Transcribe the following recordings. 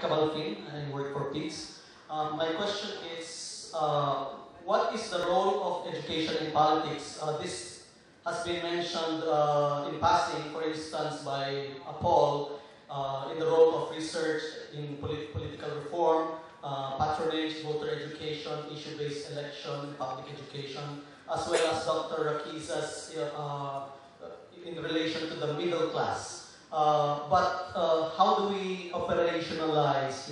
Kabalfin, and I work for PIDS. My question is, what is the role of education in politics? This has been mentioned in passing, for instance, by Apol, in the role of research in political reform, patronage, voter education, issue-based election, and public education, as well as Dr. Rakiza's in relation to the middle class. But how do we operationalize,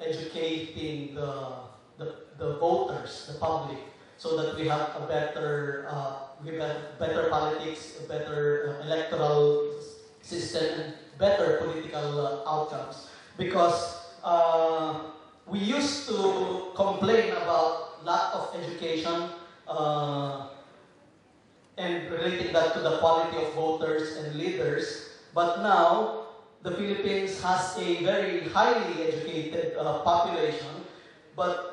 educating the voters, the public, so that we have a better politics, a better electoral system, and better political outcomes? Because we used to complain about lack of education and relating that to the quality of voters and leaders, but now the Philippines has a very highly educated population, but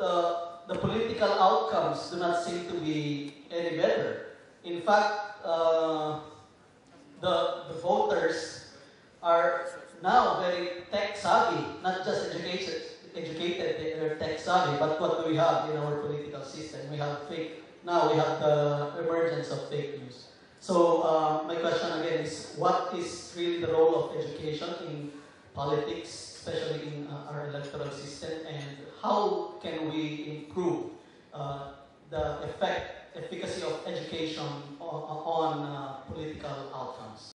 the political outcomes do not seem to be any better. In fact, the voters are now very tech-savvy, not just educated, they're tech-savvy, but what do we have in our political system? We have now we have the emergence of fake news. So my question again is, what is really the role of education in politics, especially in our electoral system, and how can we improve the efficacy of education on political outcomes?